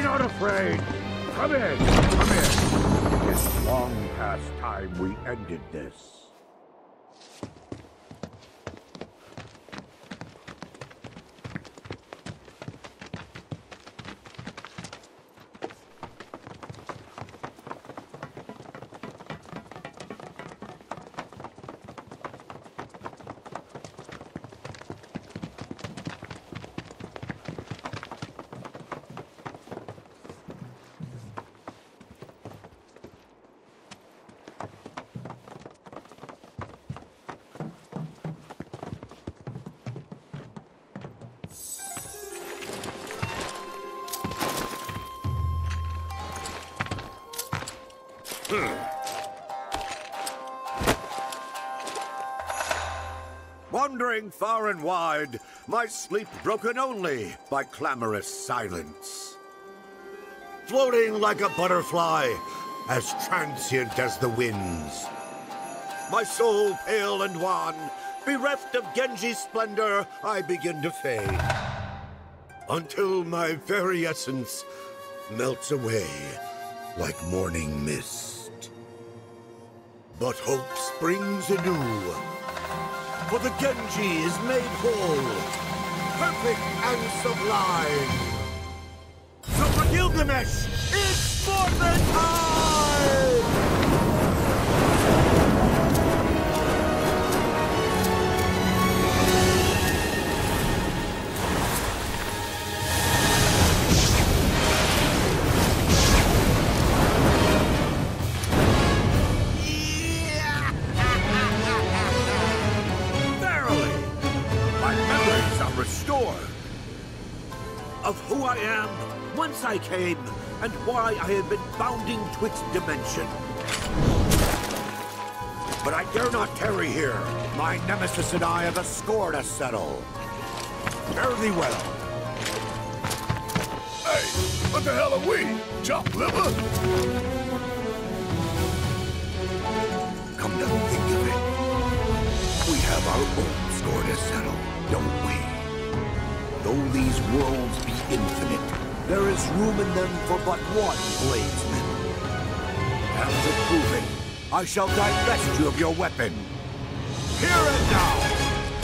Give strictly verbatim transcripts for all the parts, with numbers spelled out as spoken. Be not afraid. Come in, come in. It's long past time we ended this. Wandering far and wide, my sleep broken only by clamorous silence. Floating like a butterfly, as transient as the winds. My soul pale and wan, bereft of Genji's splendor, I begin to fade. Until my very essence melts away like morning mist. But hope springs anew. For the Genji is made whole, perfect and sublime. So for Gilgamesh, it's for the time! Of who I am, whence I came, and why I have been bounding twixt dimension. But I dare not tarry here. My nemesis and I have a score to settle. Fare thee well. Hey, what the hell are we? Chop liver? Come to think of it, we have our own score to settle, don't we? Though these worlds be infinite, there is room in them for but one bladesman. And to prove it, I shall divest you of your weapon. Here and now,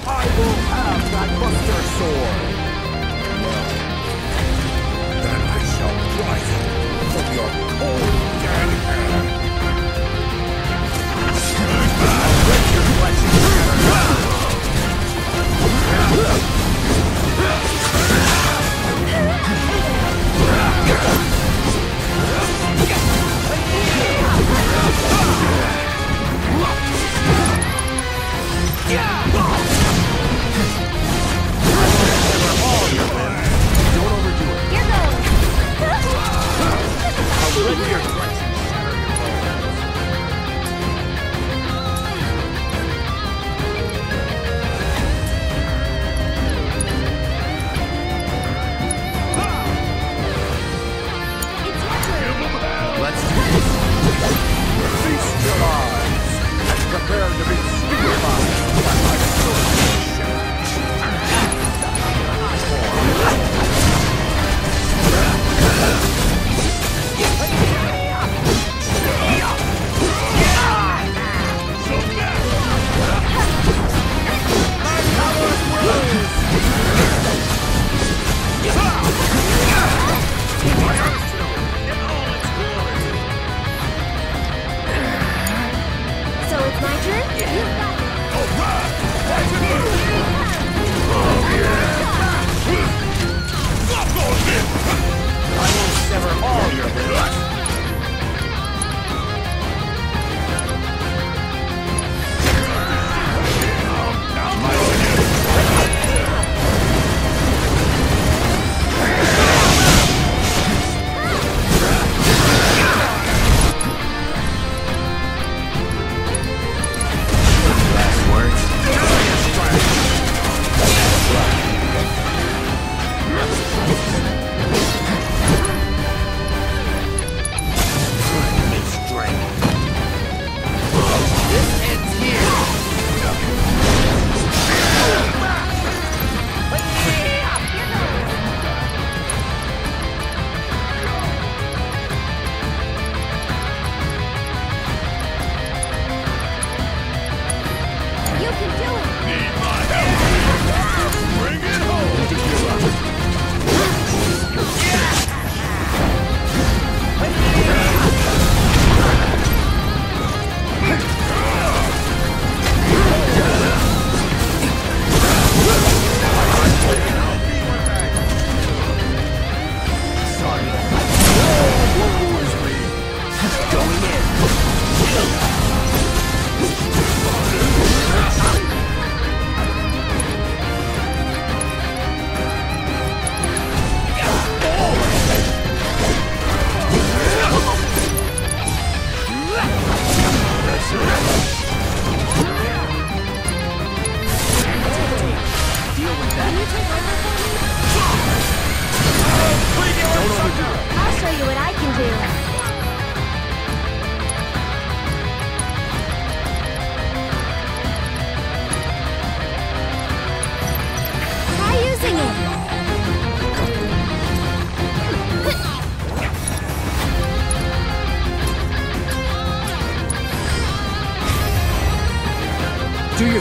I will have thy buster sword. Well, then I shall prize it from your cold dead hand. I'll break your flesh and yeah!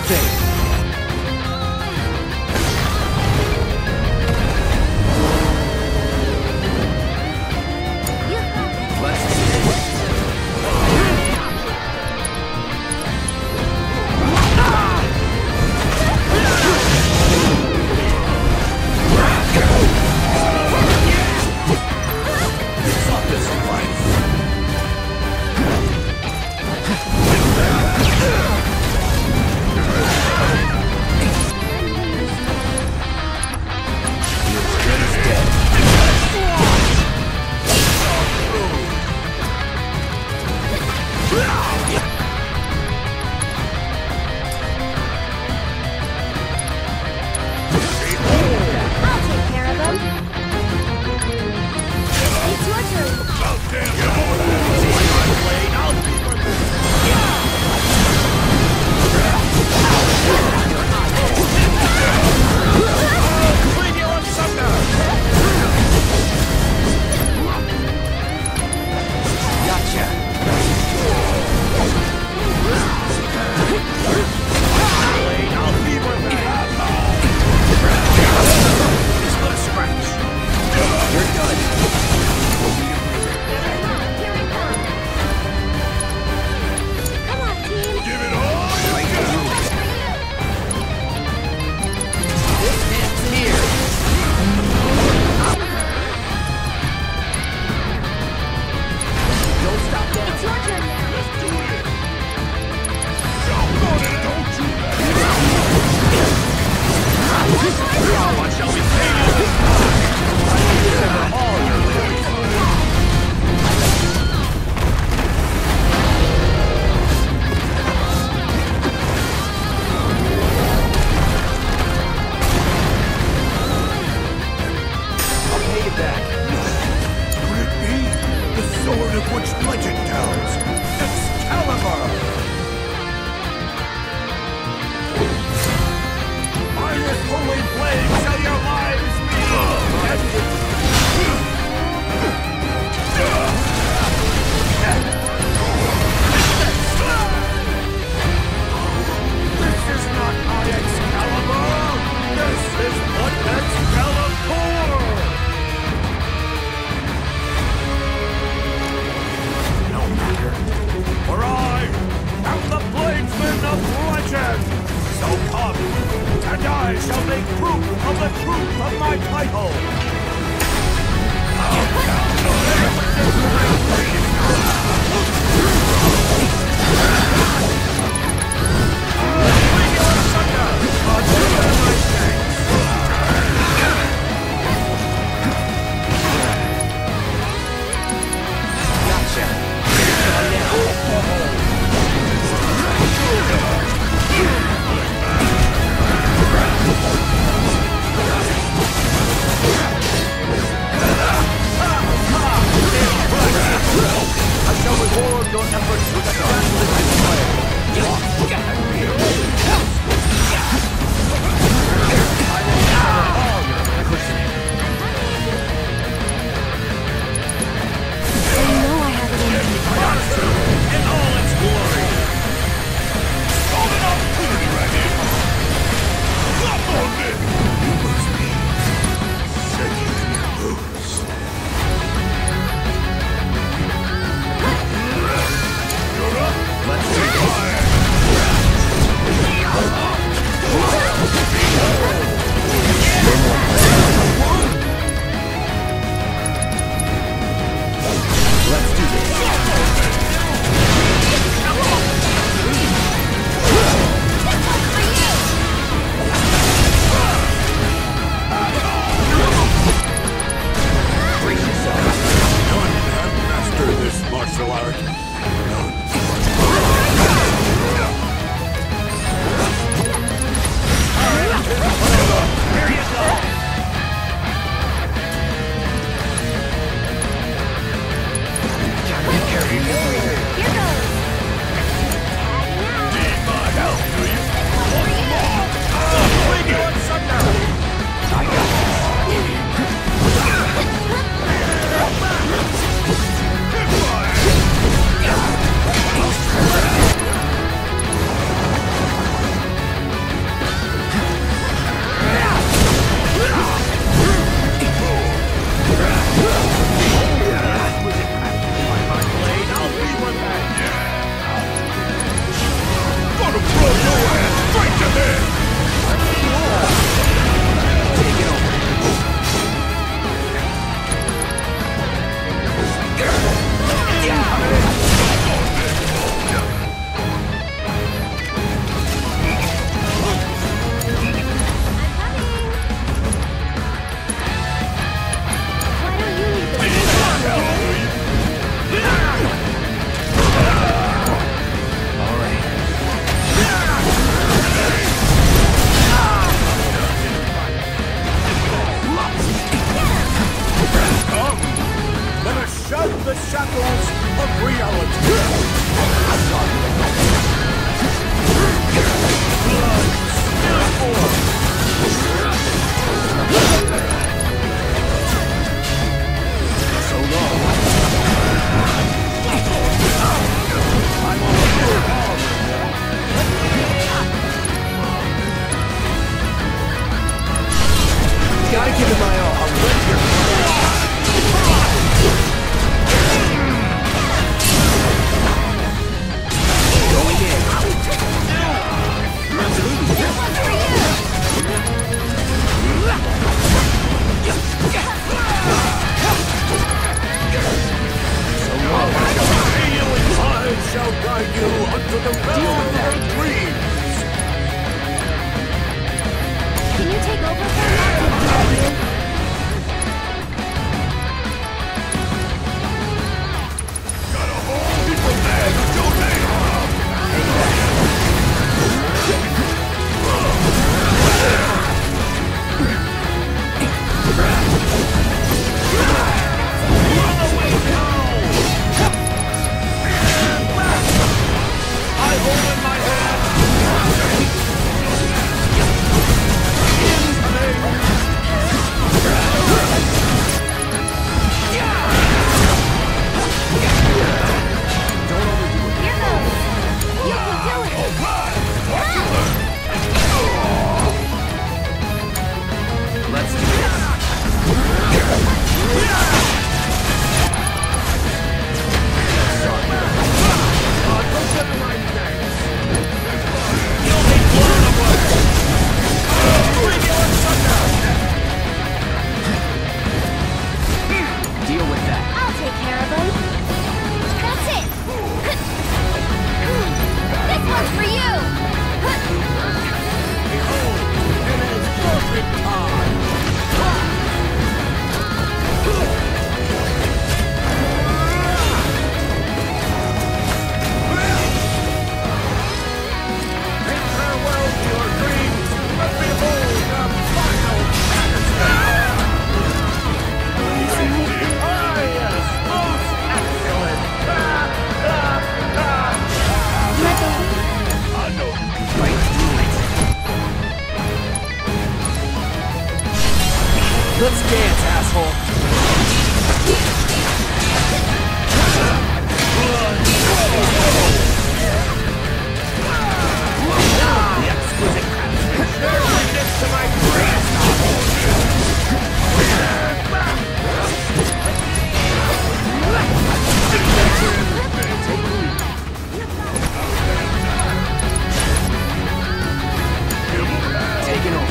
thing. Your efforts with the shackles of reality. Blood, spirit form. So long. I'm on a full power. Gotta give it my all. I'm right here. Shall guide you unto the realm of dreams. Can you take over for a moment? Got a whole different bag of domain. Run away now! Hold in my hand! Let's dance, asshole! The exquisite craftsmanship! Bear witness to my grass! Taking over. Let's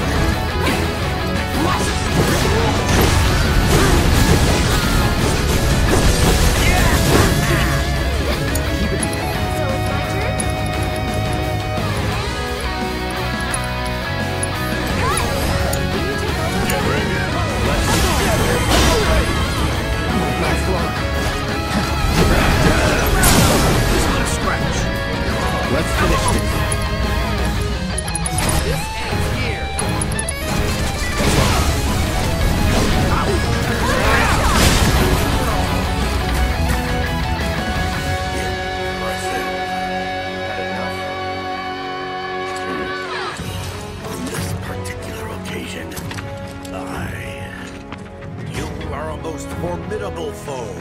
finish this. This ends here. On this particular occasion, I... You are a most formidable foe.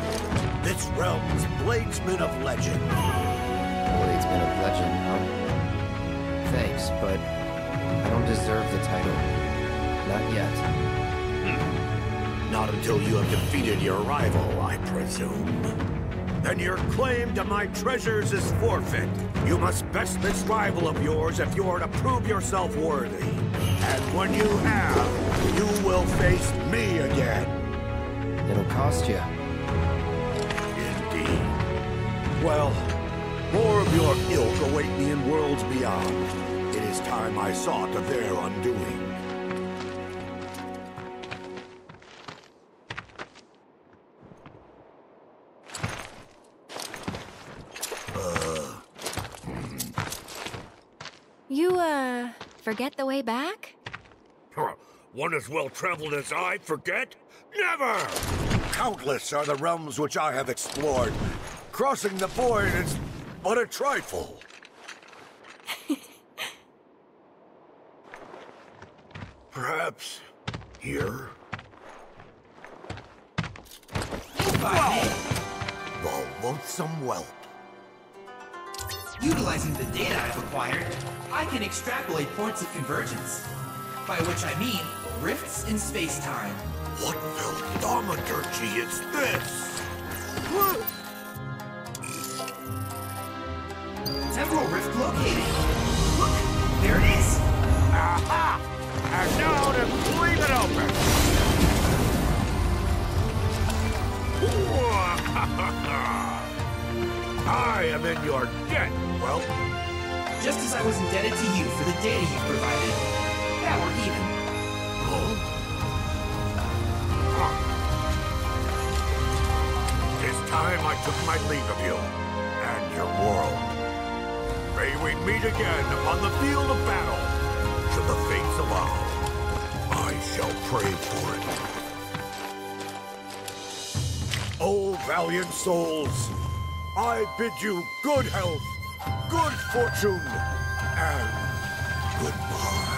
This realm's bladesman of legend. It's been a legend, huh? Thanks, but I don't deserve the title. Not yet. Hmm. Not until you have defeated your rival, I presume. Then your claim to my treasures is forfeit. You must best this rival of yours if you are to prove yourself worthy. And when you have, you will face me again. It'll cost you. Indeed. Well... more of your ilk await me in worlds beyond. It is time I saw to their undoing. Uh. You, uh, forget the way back? One as well traveled as I forget? Never! Countless are the realms which I have explored. Crossing the void is but a trifle. Perhaps here? The loathsome whelp. Utilizing the data I've acquired, I can extrapolate points of convergence. By which I mean, rifts in space-time. What thaumaturgy is this? Temporal rift located. Look, there it is! Aha! And now to leave it open! I am in your debt, well. Just as I was indebted to you for the data you provided, that we're even. This time I took my leave of you, and your world. May we meet again upon the field of battle, should the fates allow. I shall pray for it. O valiant souls, I bid you good health, good fortune, and goodbye.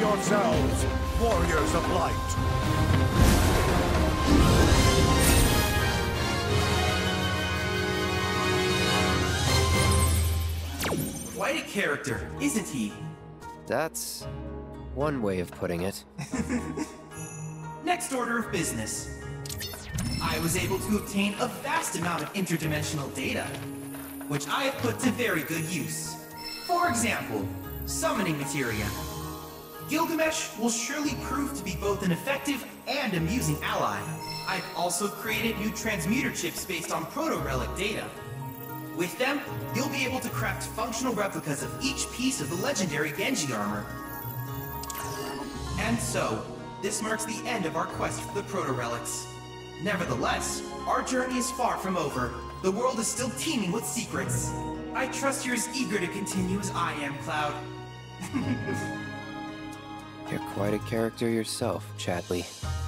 Yourselves, warriors of light. Quite a character, isn't he? That's one way of putting it. Next order of business. I was able to obtain a vast amount of interdimensional data, which I have put to very good use. For example, summoning materia. Gilgamesh will surely prove to be both an effective and amusing ally. I've also created new transmuter chips based on proto-relic data. With them, you'll be able to craft functional replicas of each piece of the legendary Genji armor. And so, this marks the end of our quest for the Proto-Relics. Nevertheless, our journey is far from over. The world is still teeming with secrets. I trust you're as eager to continue as I am, Cloud. You're quite a character yourself, Chadley.